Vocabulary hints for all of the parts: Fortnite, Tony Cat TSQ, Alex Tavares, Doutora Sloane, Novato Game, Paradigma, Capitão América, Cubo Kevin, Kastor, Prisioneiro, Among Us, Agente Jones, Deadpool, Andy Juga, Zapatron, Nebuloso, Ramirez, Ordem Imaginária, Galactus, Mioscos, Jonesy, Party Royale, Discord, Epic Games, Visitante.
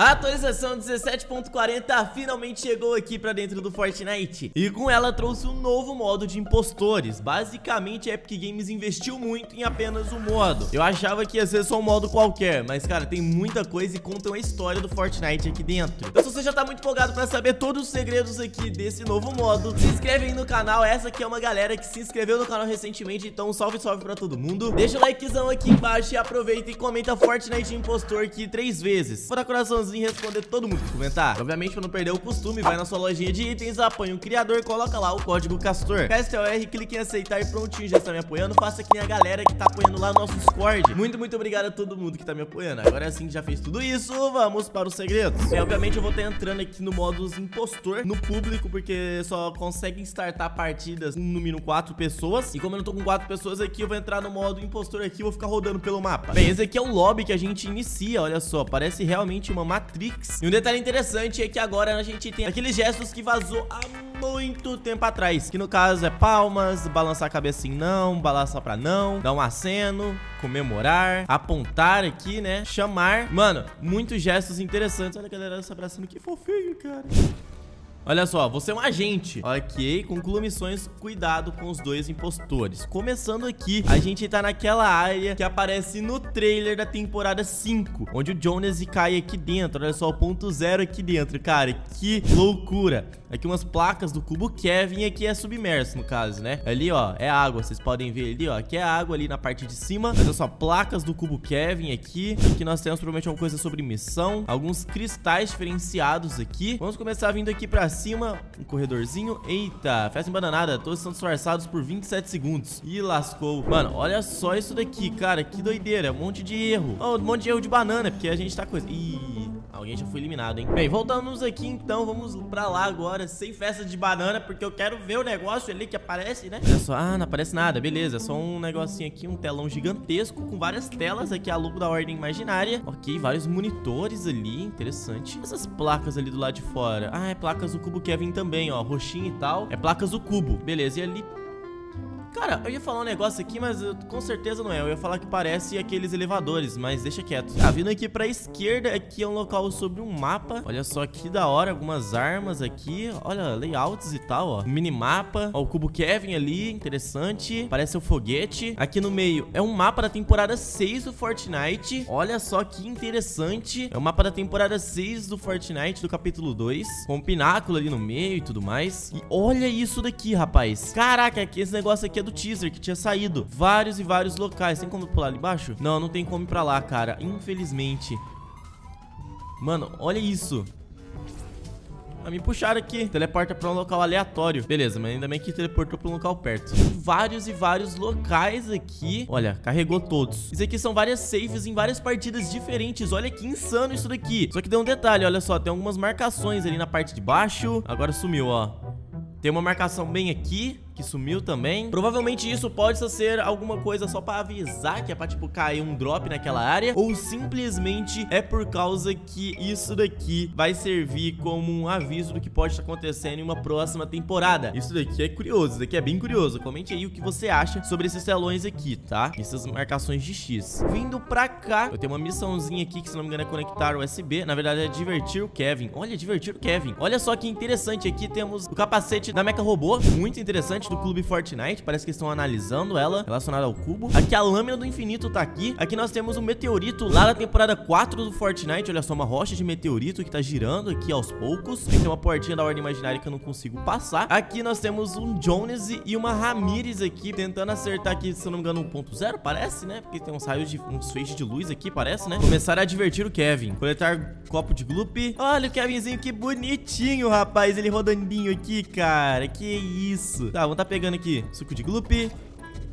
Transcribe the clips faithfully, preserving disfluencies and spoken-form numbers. A atualização dezessete ponto quarenta finalmente chegou aqui pra dentro do Fortnite, e com ela trouxe um novo modo de impostores. Basicamente a Epic Games investiu muito em apenas um modo. Eu achava que ia ser só um modo qualquer, mas cara, tem muita coisa e contam a história do Fortnite aqui dentro. Então se você já tá muito empolgado pra saber todos os segredos aqui desse novo modo, se inscreve aí no canal. Essa aqui é uma galera que se inscreveu no canal recentemente, então salve salve pra todo mundo. Deixa o likezão aqui embaixo e aproveita e comenta Fortnite Impostor aqui três vezes. Vou dar coraçãozinho e responder todo mundo que comentar. Obviamente pra não perder o costume, vai na sua lojinha de itens, apanha o criador, coloca lá o código Kastor, K S T O R, clique em aceitar e prontinho, já está me apoiando. Faça que nem a galera que tá apoiando lá no nosso Discord. Muito, muito obrigado a todo mundo que tá me apoiando. Agora assim que já fez tudo isso, vamos para os segredos. É, obviamente eu vou estar entrando aqui no modo Impostor, no público, porque só conseguem startar partidas no mínimo quatro pessoas, e como eu não tô com quatro pessoas aqui, eu vou entrar no modo Impostor aqui e vou ficar rodando pelo mapa. Bem, esse aqui é o lobby que a gente inicia, olha só, parece realmente uma Matrix. E um detalhe interessante é que agora a gente tem aqueles gestos que vazou há muito tempo atrás, que no caso é palmas, balançar a cabeça em não, balançar pra não, dar um aceno, comemorar, apontar aqui, né, chamar. Mano, muitos gestos interessantes. Olha a galera se abraçando, que fofinho, cara. Olha só, você é um agente. Ok, conclua missões, cuidado com os dois impostores. Começando aqui, a gente tá naquela área que aparece no trailer da temporada cinco, onde o Jonesy cai aqui dentro. Olha só, o ponto zero aqui dentro, cara, que loucura. Aqui umas placas do Cubo Kevin, aqui é submerso no caso, né? Ali, ó, é água, vocês podem ver ali, ó, aqui é água ali na parte de cima. Olha só, placas do Cubo Kevin aqui. Aqui nós temos provavelmente alguma coisa sobre missão, alguns cristais diferenciados aqui. Vamos começar vindo aqui pra cima, um corredorzinho. Eita, festa embananada, todos são disfarçados por vinte e sete segundos. Ih, lascou. Mano, olha só isso daqui, cara, que doideira. Um monte de erro. Oh, um monte de erro de banana, porque a gente tá coisa... Ih, alguém já foi eliminado, hein? Bem, voltamos aqui então, vamos pra lá agora, sem festa de banana, porque eu quero ver o negócio ali que aparece, né? Olha só, ah, não aparece nada, beleza, é só um negocinho aqui, um telão gigantesco, com várias telas, aqui a logo da Ordem Imaginária. Ok, vários monitores ali, interessante. Essas placas ali do lado de fora. Ah, é placas do Cubo Kevin também, ó, roxinho e tal. É placas do cubo, beleza, e ali... Cara, eu ia falar um negócio aqui, mas eu, com certeza não é. Eu ia falar que parece aqueles elevadores, mas deixa quieto. Tá, vindo aqui pra esquerda, aqui é um local sobre um mapa. Olha só que da hora, algumas armas aqui. Olha, layouts e tal, ó. Minimapa, ó, o Cubo Kevin ali, interessante. Parece um foguete. Aqui no meio é um mapa da temporada seis do Fortnite. Olha só que interessante. É o mapa da temporada seis do Fortnite, do capítulo dois, com um pináculo ali no meio e tudo mais. E olha isso daqui, rapaz. Caraca, aqui, esse negócio aqui do teaser que tinha saído, vários e vários locais. Tem como pular ali embaixo? Não, não tem como ir pra lá, cara, infelizmente. Mano, olha isso. Ah, me puxaram aqui. Teleporta pra um local aleatório. Beleza, mas ainda bem que teleportou pra um local perto. Vários e vários locais aqui. Olha, carregou todos. Isso aqui são várias saves em várias partidas diferentes. Olha que insano isso daqui. Só que deu um detalhe, olha só, tem algumas marcações ali na parte de baixo. Agora sumiu, ó. Tem uma marcação bem aqui, que sumiu também. Provavelmente isso pode ser alguma coisa só pra avisar que é pra, tipo, cair um drop naquela área, ou simplesmente é por causa que isso daqui vai servir como um aviso do que pode estar acontecendo em uma próxima temporada. Isso daqui é curioso, isso daqui é bem curioso. Comente aí o que você acha sobre esses telões aqui, tá? Essas marcações de X. Vindo pra cá, eu tenho uma missãozinha aqui que, se não me engano, é conectar o U S B. Na verdade é divertir o Kevin. Olha, divertir o Kevin. Olha só que interessante, aqui temos o capacete da Mecha Robô, muito interessante, do Clube Fortnite, parece que estão analisando ela relacionada ao cubo. Aqui a lâmina do infinito tá aqui. Aqui nós temos um meteorito lá da temporada quatro do Fortnite. Olha só, uma rocha de meteorito que tá girando aqui aos poucos. Aqui tem uma portinha da Ordem Imaginária que eu não consigo passar. Aqui nós temos um Jonesy e uma Ramirez aqui, tentando acertar aqui, se eu não me engano, um ponto zero, parece, né? Porque tem uns raios de... uns feixes de luz aqui, parece, né? Começar a divertir o Kevin. Coletar copo de gloop. Olha o Kevinzinho, que bonitinho, rapaz. Ele rodandinho aqui, cara. Que isso. Tá, vamos tá pegando aqui suco de gloop,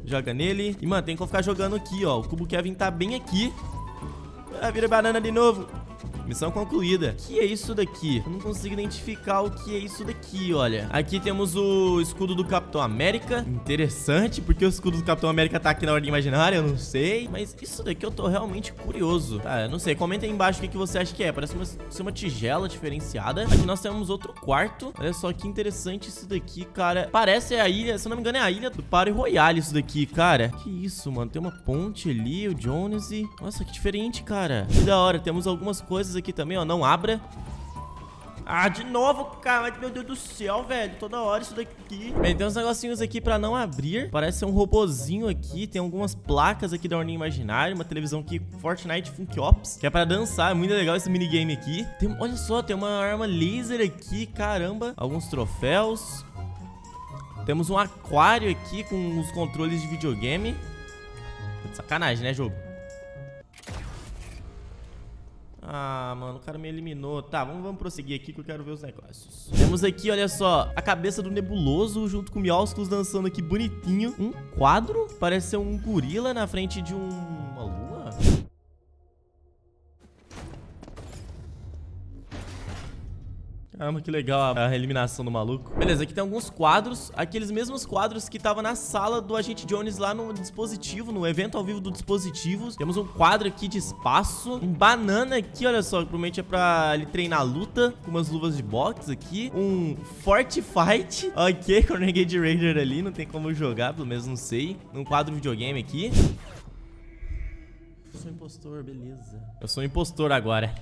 joga nele. E, mano, tem que ficar jogando aqui, ó. O Cubo Kevin tá bem aqui. Ah, vira banana de novo. Missão concluída. O que é isso daqui? Eu não consigo identificar o que é isso daqui, olha. Aqui temos o escudo do Capitão América. Interessante, porque o escudo do Capitão América tá aqui na Ordem Imaginária, eu não sei. Mas isso daqui eu tô realmente curioso. Tá, eu não sei. Comenta aí embaixo o que, que você acha que é. Parece uma, ser uma tigela diferenciada. Aqui nós temos outro quarto. Olha só que interessante isso daqui, cara. Parece a ilha, se eu não me engano, é a ilha do Party Royale isso daqui, cara. Que isso, mano. Tem uma ponte ali, o Jonesy. Nossa, que diferente, cara. Que da hora. Temos algumas coisas aqui também, ó, não abra. Ah, de novo, cara, meu Deus do céu, velho, toda hora isso daqui. Bem, tem uns negocinhos aqui pra não abrir. Parece ser um robozinho aqui, tem algumas placas aqui da Ordem Imaginária, uma televisão aqui, Fortnite Funk Ops, que é pra dançar, é muito legal esse minigame aqui. Tem, olha só, tem uma arma laser aqui, caramba, alguns troféus. Temos um aquário aqui com os controles de videogame. Sacanagem, né, jogo? Ah, mano, o cara me eliminou. Tá, vamos, vamos prosseguir aqui que eu quero ver os negócios. Temos aqui, olha só, a cabeça do Nebuloso junto com o Mioscos dançando aqui bonitinho. Um quadro, parece ser um gorila na frente de um... uma lua. Caramba, que legal a, a eliminação do maluco. Beleza, aqui tem alguns quadros, aqueles mesmos quadros que tava na sala do Agente Jones lá no dispositivo, no evento ao vivo do dispositivo. Temos um quadro aqui de espaço, um banana aqui, olha só, que provavelmente é pra ele treinar a luta, com umas luvas de boxe aqui, um Fortnite Fight, ok, com o Renegade Raider ali, não tem como jogar, pelo menos não sei, um quadro videogame aqui. Eu sou impostor, beleza. Eu sou impostor agora.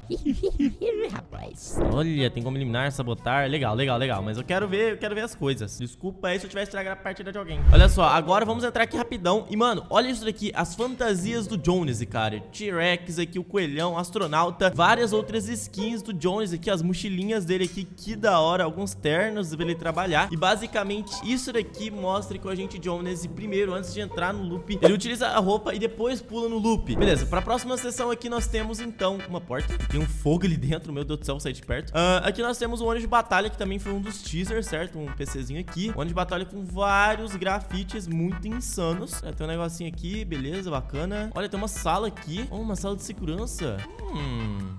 Rapaz. Olha, tem como eliminar, sabotar. Legal, legal, legal. Mas eu quero ver, eu quero ver as coisas. Desculpa aí se eu tiver estragado a partida de alguém. Olha só, agora vamos entrar aqui rapidão. E, mano, olha isso daqui. As fantasias do Jonesy, cara. T-Rex aqui, o coelhão, astronauta. Várias outras skins do Jonesy aqui. As mochilinhas dele aqui. Que da hora. Alguns ternos pra ele trabalhar. E, basicamente, isso daqui mostra que o Agente Jonesy, primeiro, antes de entrar no loop, ele utiliza a roupa e depois pula no loop. Beleza. Para a próxima sessão aqui nós temos, então, uma porta. Tem um fogo ali dentro, meu Deus do céu, sai de perto. Uh, aqui nós temos um ônibus de batalha, que também foi um dos teasers, certo? Um PCzinho aqui. Ônibus de batalha com vários grafites muito insanos. Uh, tem um negocinho aqui, beleza, bacana. Olha, tem uma sala aqui. Oh, uma sala de segurança. Hum...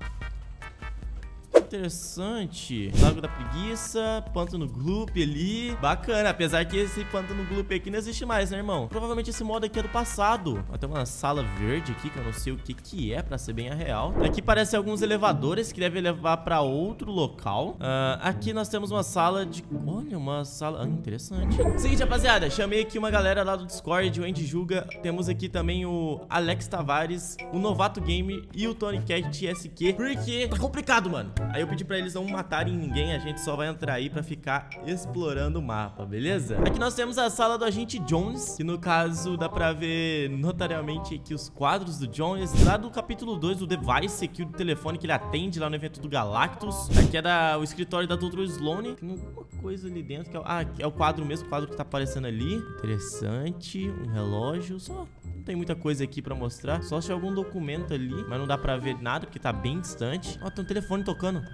Interessante. Lago da preguiça, pântano gloop ali. Bacana, apesar que esse pântano gloop aqui não existe mais, né, irmão? Provavelmente esse modo aqui é do passado. Ó, tem uma sala verde aqui, que eu não sei o que que é, pra ser bem a real. Aqui parece alguns elevadores que devem levar pra outro local. uh, Aqui nós temos uma sala de... Olha, uma sala... Ah, interessante. Seguinte, rapaziada, chamei aqui uma galera lá do Discord, o Andy Juga. Temos aqui também o Alex Tavares, o Novato Game e o Tony Cat T S Q. Porque tá complicado, mano. Aí eu pedi pra eles não matarem ninguém, a gente só vai entrar aí pra ficar explorando o mapa, beleza? Aqui nós temos a sala do Agente Jones, que no caso dá pra ver notariamente aqui os quadros do Jones, lá do capítulo dois, do device aqui, do telefone que ele atende lá no evento do Galactus. Aqui é da, o escritório da Doutora Sloane, tem alguma coisa ali dentro, que é, ah, é o quadro mesmo, o quadro que tá aparecendo ali. Interessante, um relógio, só não tem muita coisa aqui pra mostrar, só se algum documento ali, mas não dá pra ver nada, porque tá bem distante. Ó, tem um telefone tocando.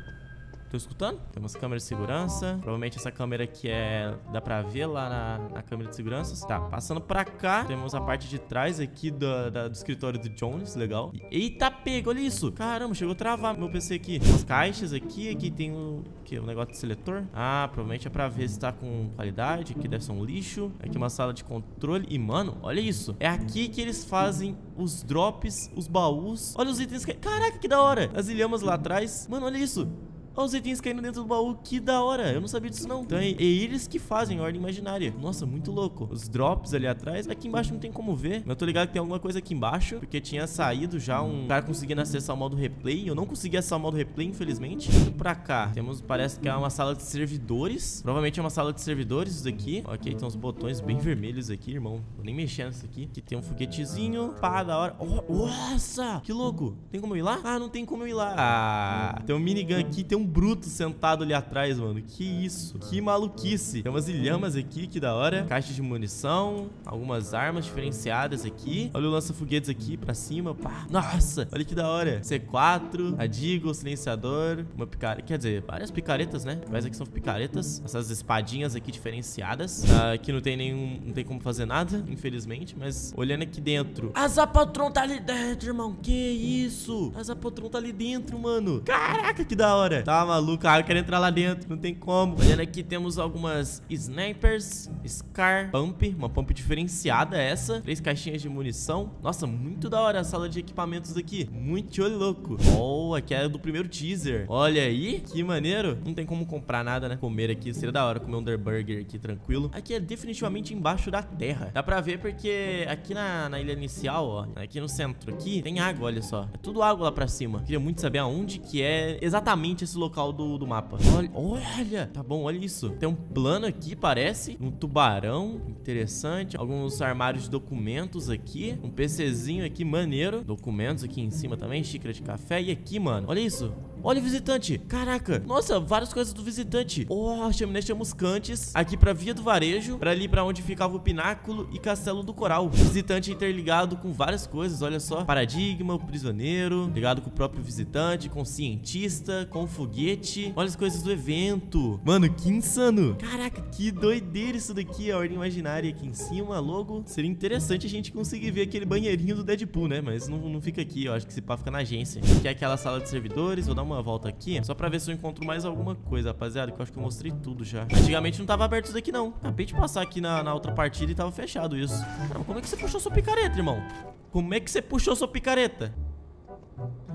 Tô escutando? Temos câmeras de segurança. Provavelmente essa câmera aqui é... Dá pra ver lá na, na câmera de segurança. Tá, passando pra cá. Temos a parte de trás aqui do, da, do escritório do Jones. Legal. E, eita, pega, olha isso. Caramba, chegou a travar meu P C aqui. As caixas aqui. Aqui tem o... O que? O negócio de seletor. Ah, provavelmente é pra ver se tá com qualidade. Aqui deve ser um lixo. Aqui uma sala de controle. E, mano, olha isso. É aqui que eles fazem os drops, os baús. Olha os itens que... Caraca, que da hora. As ilhamas lá atrás. Mano, olha isso. Olha os itens caindo dentro do baú, que da hora. Eu não sabia disso não. Então é eles que fazem Ordem Imaginária. Nossa, muito louco. Os drops ali atrás, aqui embaixo não tem como ver, mas eu tô ligado que tem alguma coisa aqui embaixo, porque tinha saído já um cara conseguindo acessar o modo replay. Eu não consegui acessar o modo replay, infelizmente. Indo pra cá, temos, parece que é uma sala de servidores. Provavelmente é uma sala de servidores isso daqui. Ok, tem uns botões bem vermelhos aqui, irmão. Vou nem mexer nisso aqui. Aqui tem um foguetezinho. Pá, da hora. Oh, nossa, que louco. Tem como eu ir lá? Ah, não tem como eu ir lá. Ah, tem um minigun aqui, tem um Um bruto sentado ali atrás, mano. Que isso? Que maluquice. Tem umas ilhamas aqui, que da hora. Caixa de munição. Algumas armas diferenciadas aqui. Olha o lança-foguetes aqui pra cima. Pá. Nossa, olha que da hora. C quatro, adigo, silenciador. Uma picareta. Quer dizer, várias picaretas, né? Mas aqui são picaretas. Essas espadinhas aqui diferenciadas. Ah, aqui não tem nenhum. Não tem como fazer nada, infelizmente. Mas olhando aqui dentro. A Zapatron tá ali dentro, irmão. Que isso? A Zapatron tá ali dentro, mano. Caraca, que da hora. Tá. Tá maluco, ah, eu quero entrar lá dentro, não tem como. Olhando aqui, temos algumas snipers, scar, pump, uma pump diferenciada essa. Três caixinhas de munição. Nossa, muito da hora a sala de equipamentos aqui. Muito louco. Oh, aqui é do primeiro teaser. Olha aí, que maneiro. Não tem como comprar nada, né? Comer aqui, seria da hora comer um The Burger aqui, tranquilo. Aqui é definitivamente embaixo da terra. Dá pra ver porque aqui na, na ilha inicial, ó, aqui no centro aqui, tem água, olha só. É tudo água lá pra cima. Queria muito saber aonde que é exatamente esse local do, do mapa. Olha, olha, tá bom, olha isso. Tem um plano aqui, parece. Um tubarão, interessante. Alguns armários de documentos aqui. Um PCzinho aqui, maneiro. Documentos aqui em cima também, xícara de café. E aqui, mano, olha isso. Olha o visitante, caraca, nossa, várias coisas do visitante. Oh, chaminés chamuscantes. Aqui pra via do varejo, pra ali pra onde ficava o pináculo e castelo do coral. Visitante interligado com várias coisas, olha só. Paradigma, o prisioneiro, ligado com o próprio visitante, com o cientista, com o foguete. Olha as coisas do evento. Mano, que insano. Caraca, que doideira isso daqui. A ordem imaginária aqui em cima, logo. Seria interessante a gente conseguir ver aquele banheirinho do Deadpool, né? Mas não, não fica aqui, eu acho que esse pá fica na agência. Aqui é aquela sala de servidores, vou dar uma Uma volta aqui, só pra ver se eu encontro mais alguma coisa, rapaziada, que eu acho que eu mostrei tudo já. Antigamente não tava aberto isso daqui não. Acabei de passar aqui na, na outra partida e tava fechado isso. Caramba, como é que você puxou sua picareta, irmão? Como é que você puxou sua picareta?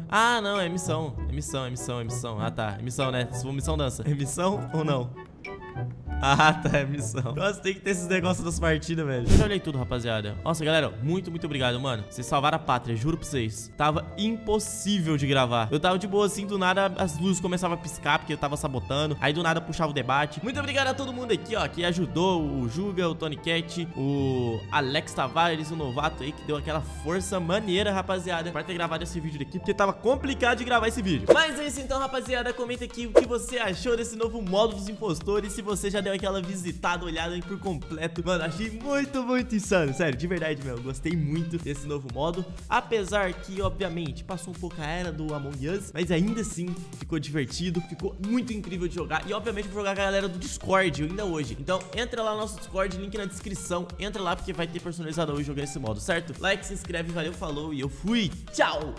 Ah, não, é missão. É missão, é missão, é missão. Ah, tá, é missão, né? Se for missão, dança. É missão ou não? Ah, tá, é missão. Nossa, tem que ter esses negócios das partidas, velho. Eu já olhei tudo, rapaziada. Nossa, galera, muito, muito obrigado, mano. Vocês salvaram a pátria, juro pra vocês. Tava impossível de gravar. Eu tava de boa, assim, do nada as luzes começavam a piscar, porque eu tava sabotando. Aí do nada puxava o debate. Muito obrigado a todo mundo aqui, ó, que ajudou. O Juga, o Tony Cat, o Alex Tavares, o Novato aí, que deu aquela força maneira, rapaziada, pra ter gravado esse vídeo daqui, porque tava complicado de gravar esse vídeo. Mas é isso então, rapaziada. Comenta aqui o que você achou desse novo modo dos impostores. Se você já deu aquela visitada, olhada aí por completo. Mano, achei muito, muito insano. Sério, de verdade, meu, eu gostei muito desse novo modo. Apesar que, obviamente, passou um pouco a era do Among Us, mas ainda assim, ficou divertido, ficou muito incrível de jogar. E, obviamente, vou jogar com a galera do Discord ainda hoje. Então, entra lá no nosso Discord, link na descrição. Entra lá, porque vai ter personalizador hoje jogando esse modo, certo? Like, se inscreve, valeu, falou e eu fui. Tchau!